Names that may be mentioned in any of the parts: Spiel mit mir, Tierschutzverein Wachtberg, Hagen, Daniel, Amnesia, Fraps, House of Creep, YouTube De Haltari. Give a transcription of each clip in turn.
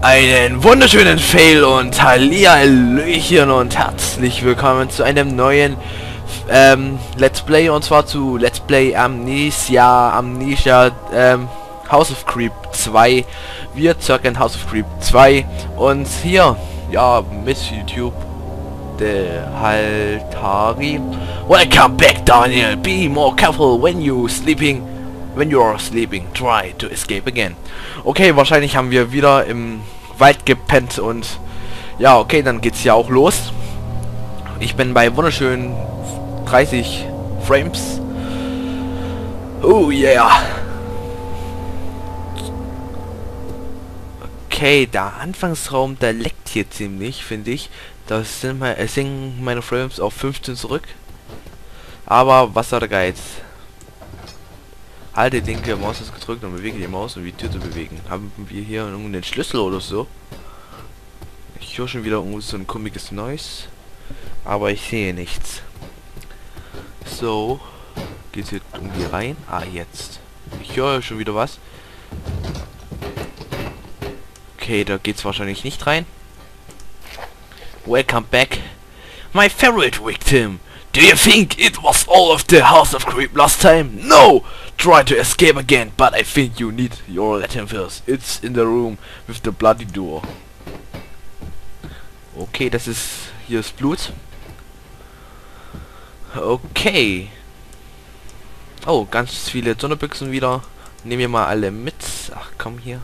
Einen wunderschönen Fail und Hallihallöchen und herzlich willkommen zu einem neuen Let's Play, und zwar zu Let's Play Amnesia House of Creep 2. Wir zocken House of Creep 2 und hier, ja, mit YouTube De Haltari. Welcome back, Daniel. Be more careful when you're sleeping. Try to escape again. Okay, wahrscheinlich haben wir wieder im Wald gepennt und ja, okay, dann geht's ja auch los. Ich bin bei wunderschönen 30 Frames. Oh yeah. Okay, der Anfangsraum, der leckt hier ziemlich, finde ich. Da sinken meine Frames auf 15 zurück. Aber was hat der Geiz? Halte die linke Maus gedrückt und bewege die Maus, um die Tür zu bewegen. Haben wir hier irgendeinen Schlüssel oder so? Ich höre schon wieder so ein komisches Noise, aber ich sehe nichts. So, geht's hier irgendwie rein? Ah, jetzt. Ich höre schon wieder was. Okay, da geht's wahrscheinlich nicht rein. Welcome back, my favorite victim. Do you think it was all of the House of Creep last time? No! Try to escape again, but I think you need your Latin first. It's in the room with the bloody door. Okay, das ist... hier ist Blut. Okay. Oh, ganz viele Donnerbüchsen wieder. Nehmen wir mal alle mit. Ach, komm hier.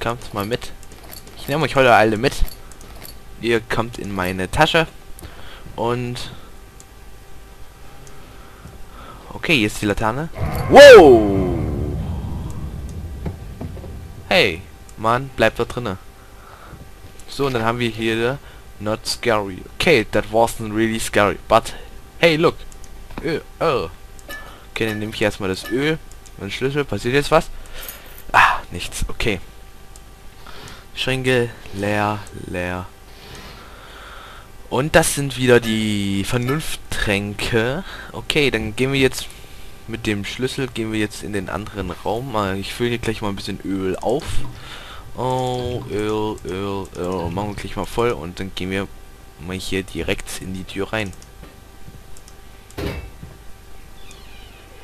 Kommt mal mit. Ich nehme euch heute alle mit. Ihr kommt in meine Tasche. Und okay, hier ist die Laterne. Wow! Hey, Mann, bleib da drinnen. So, und dann haben wir hier Not Scary. Okay, that wasn't really scary, but hey, look. Öl. Okay, dann nehme ich erstmal das Öl und Schlüssel. Passiert jetzt was? Ah, nichts. Okay. Schränke leer. Und das sind wieder die Vernunfttränke. Okay, dann gehen wir jetzt mit dem Schlüssel, gehen wir jetzt in den anderen Raum. Ich fülle hier gleich mal ein bisschen Öl auf. Oh, Öl. Machen wir gleich mal voll und dann gehen wir mal hier direkt in die Tür rein.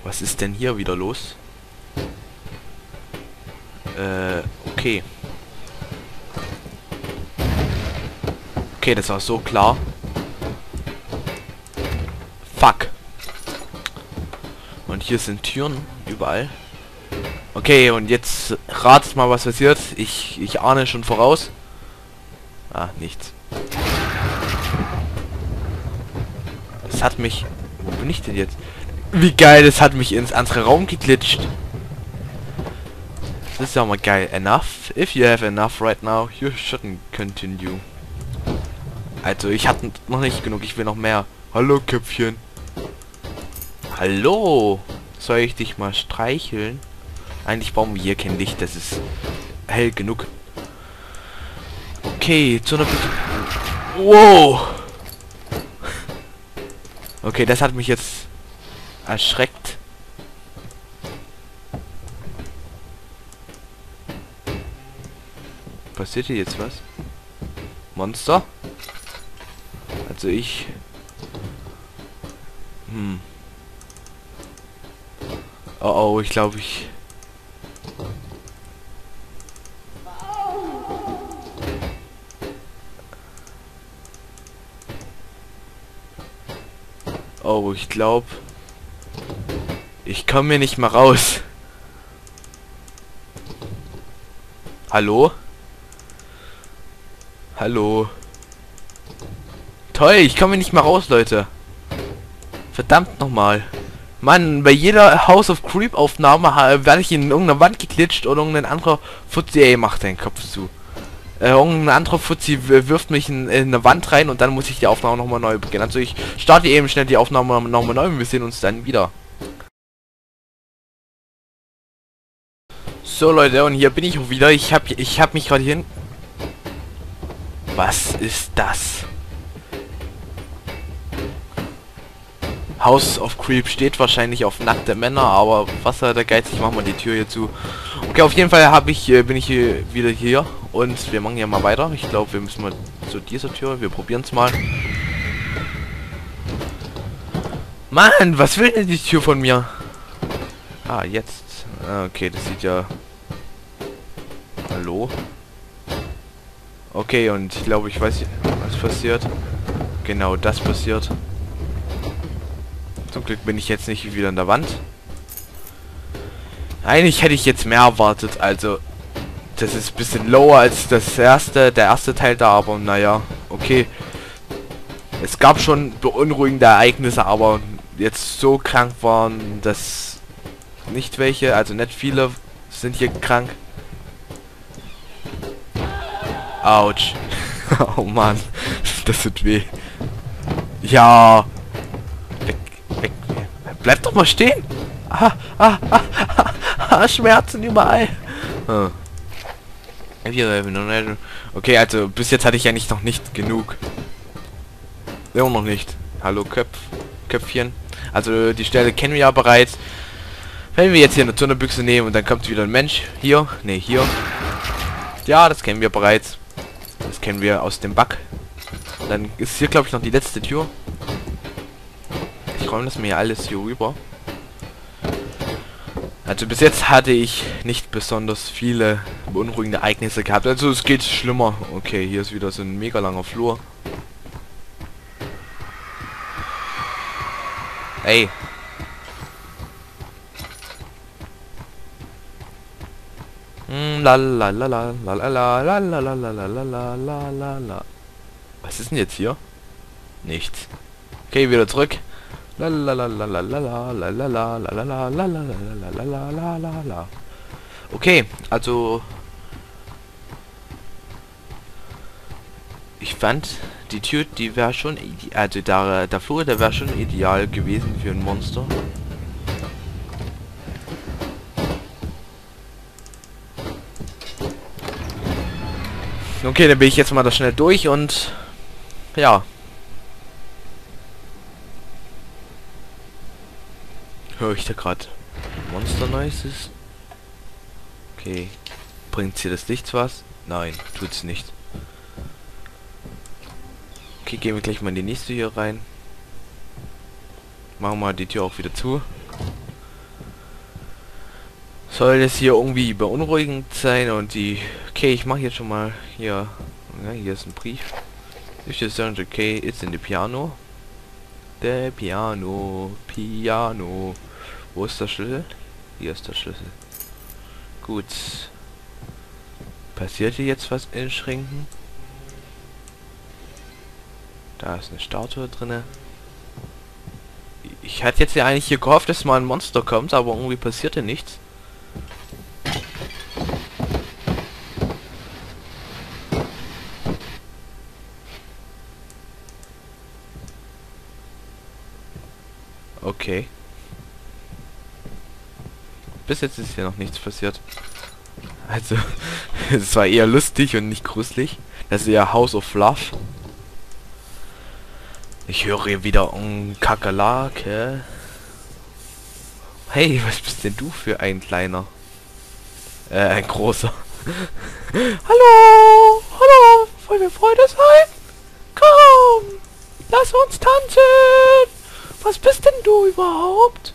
Was ist denn hier wieder los? Okay. Okay, das war so klar. Fuck. Und hier sind Türen überall. Okay, und jetzt ratet mal, was passiert. Ich ahne schon voraus. Ah, nichts. Es hat mich... Wo bin ich denn jetzt? Wie geil, es hat mich ins andere Raum geglitscht. Das ist ja mal geil. Enough? If you have enough right now, you shouldn't continue. Also, ich hatte noch nicht genug, ich will noch mehr. Hallo, Köpfchen. Hallo. Soll ich dich mal streicheln? Eigentlich brauchen wir hier kein Licht, das ist hell genug. Okay, zu einer... Wow. Okay, das hat mich jetzt erschreckt. Passiert hier jetzt was? Monster? Also ich... Oh, ich glaube ich... Oh, ich glaube... Ich komme hier nicht mal raus. Hallo? Hallo? Toll, ich komme hier nicht mal raus, Leute. Verdammt nochmal. Mann, bei jeder House of Creep Aufnahme werde ich in irgendeiner Wand geklitscht oder irgendein anderer Fuzzi... Ey, mach deinen Kopf zu. Irgendein anderer Fuzzi wirft mich in eine Wand rein und dann muss ich die Aufnahme nochmal neu beginnen. Also ich starte eben schnell die Aufnahme nochmal neu und wir sehen uns dann wieder. So Leute, und hier bin ich auch wieder. Ich hab mich gerade hin... Was ist das? House of Creep steht wahrscheinlich auf nackte Männer, aber was hat der Geiz? Ich mach mal die Tür hier zu. Okay, auf jeden Fall bin ich hier wieder hier und wir machen ja mal weiter. Ich glaube, wir müssen mal zu dieser Tür, wir probieren es mal. Mann, was will denn die Tür von mir? Ah, jetzt. Okay, das sieht ja... Hallo? Okay, und ich glaube, ich weiß, was passiert. Genau das passiert. Zum Glück bin ich jetzt nicht wieder an der Wand. Eigentlich hätte ich jetzt mehr erwartet, also... Das ist ein bisschen lower als das erste, der erste Teil da, aber naja, okay. Es gab schon beunruhigende Ereignisse, aber jetzt so krank waren, dass nicht welche, also nicht viele sind hier krank. Autsch. Oh Mann, das tut weh. Ja. Weg, weg. Bleib doch mal stehen. Ah, ah, ah, ah, ah, Schmerzen überall. Ah. Okay, also bis jetzt hatte ich ja noch nicht genug. Immer noch nicht. Hallo Köpfchen. Also die Stelle kennen wir ja bereits. Wenn wir jetzt hier eine Tunnelbüchse nehmen und dann kommt wieder ein Mensch. Hier. Ne, hier. Ja, das kennen wir bereits. Das kennen wir aus dem Bug. Dann ist hier, glaube ich, noch die letzte Tür. Ich räume das mir hier alles hier rüber. Also bis jetzt hatte ich nicht besonders viele beunruhigende Ereignisse gehabt. Also es geht schlimmer. Okay, hier ist wieder so ein mega langer Flur. Ey. Was ist denn jetzt hier? Nichts. Okay, wieder zurück. Okay, also ich fand die Tür, die wäre schon ideal, also der Flur, der wäre schon ideal gewesen für ein Monster. Okay, dann bin ich jetzt mal da schnell durch und ja. Höre ich da gerade Monster Noises? Okay. Bringt hier das Licht was? Nein, tut's nicht. Okay, gehen wir gleich mal in die nächste hier rein. Machen wir die Tür auch wieder zu. Soll das hier irgendwie beunruhigend sein und die... Okay, ich mache jetzt schon mal hier... Ja, hier ist ein Brief. If you sound okay, it's in the piano. Der Piano, Piano. Wo ist der Schlüssel? Hier ist der Schlüssel. Gut. Passiert hier jetzt was in Schränken? Da ist eine Statue drinne. Ich hatte jetzt ja eigentlich hier gehofft, dass mal ein Monster kommt, aber irgendwie passierte nichts. Okay. Bis jetzt ist hier noch nichts passiert. Also, es war eher lustig und nicht gruselig. Das ist ja House of Love. Ich höre wieder um Kakerlake. Hey, was bist denn du für ein kleiner? Ein großer. Hallo! Hallo! Wollen wir Freunde sein? Komm! Lass uns tanzen! Was bist denn du überhaupt?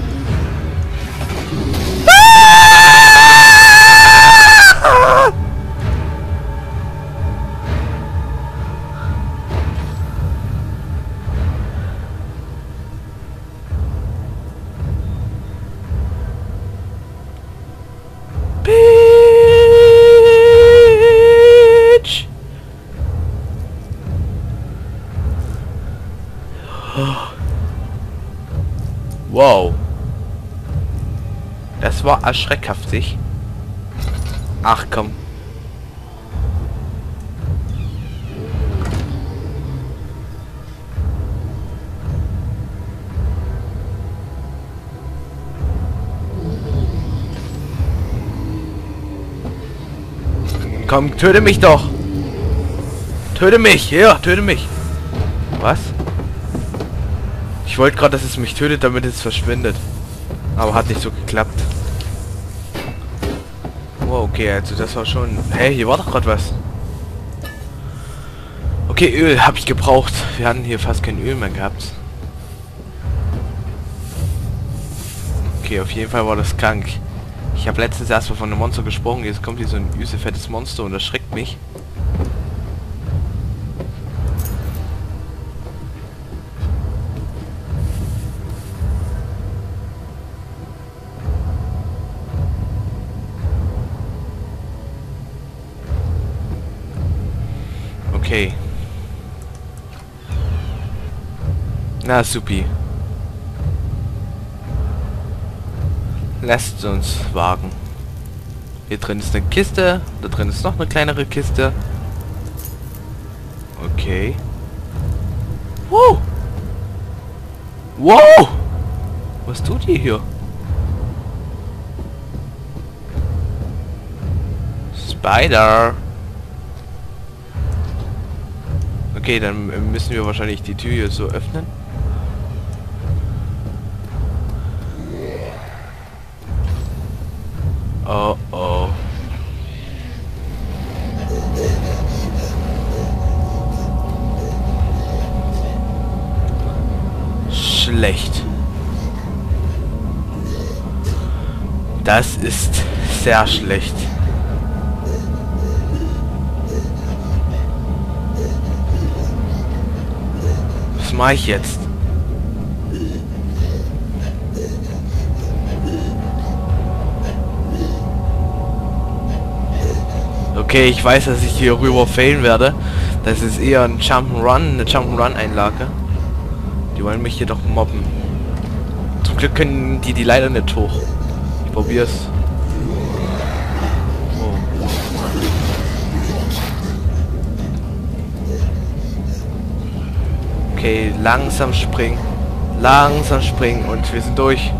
Wow. Das war erschreckhaftig. Ach komm. Komm, töte mich doch. Töte mich! Ja, töte mich! Was? Ich wollte gerade, dass es mich tötet, damit es verschwindet. Aber hat nicht so geklappt. Wow, okay, also das war schon... Hey, hier war doch gerade was. Okay, Öl habe ich gebraucht. Wir hatten hier fast kein Öl mehr gehabt. Okay, auf jeden Fall war das krank. Ich habe letztens erstmal von einem Monster gesprochen. Jetzt kommt hier so ein üsefettes Monster und das schreckt mich. Okay. Na, supi. Lasst uns wagen. Hier drin ist eine Kiste. Da drin ist noch eine kleinere Kiste. Okay. Wow. Wow. Was tut ihr hier? Spider. Okay, dann müssen wir wahrscheinlich die Tür hier so öffnen. Oh oh. Schlecht. Das ist sehr schlecht. Was mache ich jetzt? Okay, ich weiß, dass ich hier rüber failen werde. Das ist eher ein Jump'n'Run, eine Jump'n'Run-Einlage. Die wollen mich hier doch mobben. Zum Glück können die leider nicht hoch. Ich probier's. Oh. Okay, langsam springen. Langsam springen und wir sind durch.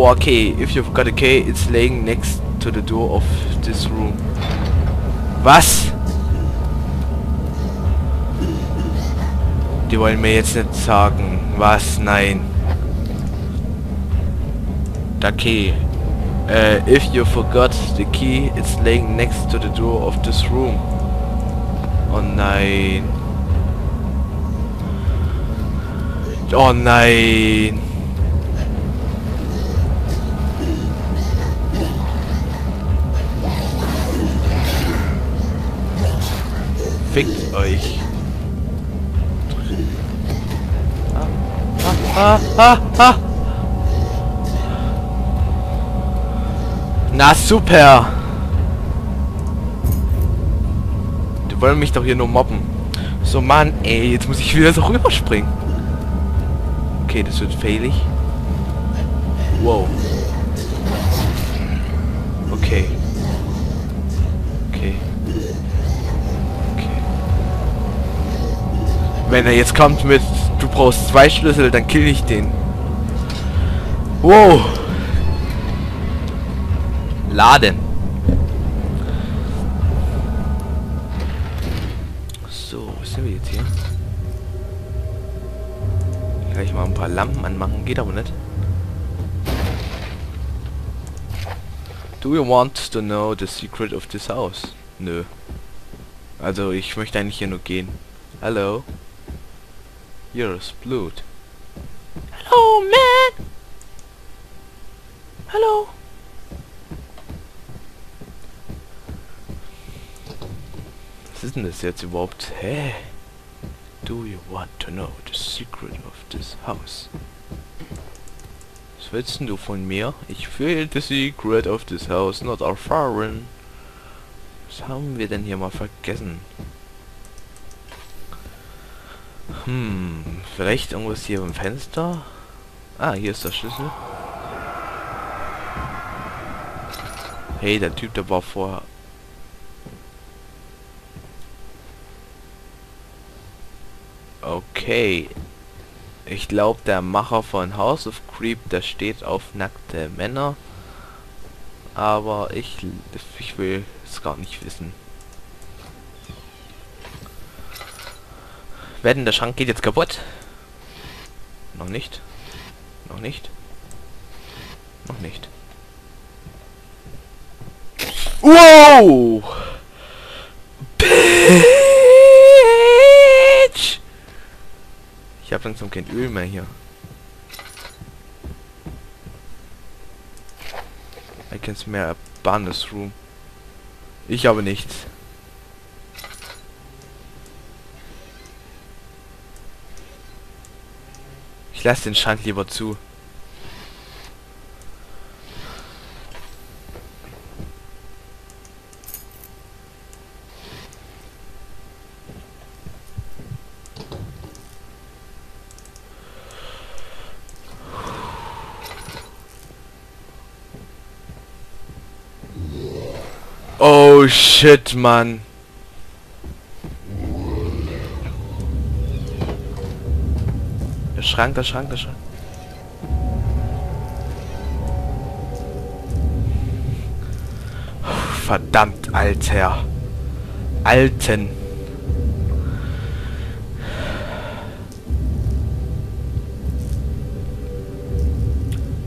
Okay, if you've got a key, it's laying next to the door of this room. Was? Die wollen mir jetzt nicht sagen. Was? Nein. Der Key. If you forgot the key, it's laying next to the door of this room. Oh nein. Oh nein. Fickt euch. Ah, ah, ah, ah. Na super. Die wollen mich doch hier nur mobben. So Mann, ey, jetzt muss ich wieder so rüberspringen. Okay, das wird failig. Wow. Okay. Wenn er jetzt kommt mit, du brauchst 2 Schlüssel, dann kill ich den. Wow. Laden. So, was sind wir jetzt hier? Gleich mal ein paar Lampen anmachen, geht aber nicht. Do you want to know the secret of this house? Nö. Also, ich möchte eigentlich hier nur gehen. Hallo. Hier ist Blut. Hallo, man! Hallo! Was ist denn das jetzt überhaupt? Hä? Do you want to know the secret of this house? Was willst du von mir? Ich will the secret of this house, not erfahren. Was haben wir denn hier mal vergessen? Hm, vielleicht irgendwas hier im Fenster? Ah, hier ist der Schlüssel. Hey, der Typ, der war vorher... Okay. Ich glaube, der Macher von House of Creep, der steht auf nackte Männer. Aber ich will es gar nicht wissen. Wetten, der Schrank geht jetzt kaputt. Noch nicht. Noch nicht. Noch nicht. Wow! Bitch! Ich hab langsam kein Öl mehr hier. I can smell a bonus room. Ich habe nichts. Ich lasse den Schrank lieber zu. Oh shit, Mann. Der Schrank, der Schrank, der Schrank. Verdammt, Alter. Alten.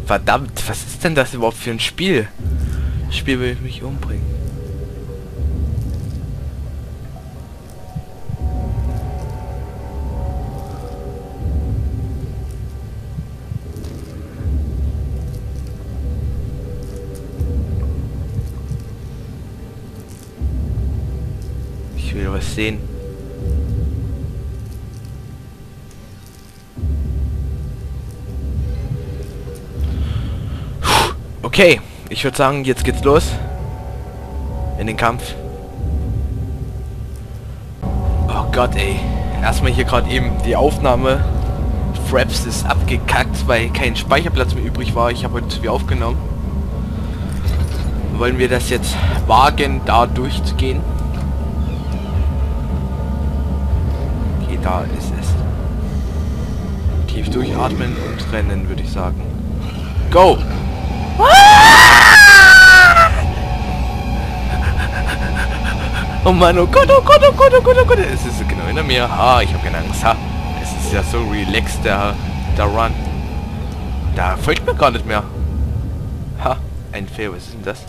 Verdammt, was ist denn das überhaupt für ein Spiel? Das Spiel will mich umbringen. Ich will was sehen. Okay, ich würde sagen, jetzt geht's los. In den Kampf. Oh Gott, ey. Erstmal hier gerade eben die Aufnahme. Fraps ist abgekackt, weil kein Speicherplatz mehr übrig war. Ich habe heute zu viel aufgenommen. Wollen wir das jetzt wagen, da durchzugehen? Da ist es. Tief durchatmen und rennen, würde ich sagen. Go! Oh Mann, oh Gott, oh Gott, oh Gott, oh Gott, oh Gott. Es ist genau hinter mir. Ah, ich habe keine Angst. Ha. Es ist ja so relaxed, der Run. Da folgt mir gar nicht mehr. Ha, ein Fail, was ist denn das?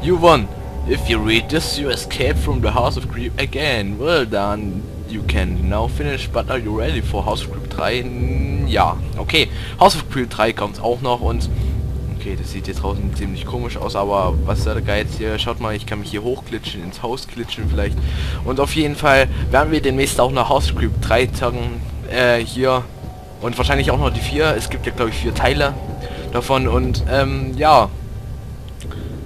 You won. If you read this, you escape from the House of Creep again. Well done. You can now finish, but are you ready for House of Creep 3? Ja, okay. House of Creep 3 kommt auch noch und... Okay, das sieht jetzt draußen ziemlich komisch aus, aber was ist der Geiz hier? Schaut mal, ich kann mich hier hochklitschen, ins Haus klitschen vielleicht. Und auf jeden Fall werden wir demnächst auch noch House of Creep 3 zocken, hier. Und wahrscheinlich auch noch die 4. Es gibt ja, glaube ich, 4 Teile davon und, ja.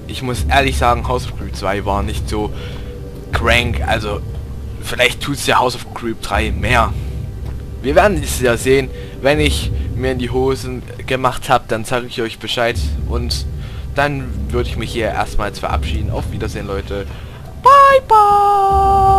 Ich muss ehrlich sagen, House of Creep 2 war nicht so crank, also... Vielleicht tut es ja House of Creep 3 mehr. Wir werden es ja sehen. Wenn ich mir in die Hosen gemacht habe, dann sage ich euch Bescheid. Und dann würde ich mich hier erstmals verabschieden. Auf Wiedersehen, Leute. Bye, bye.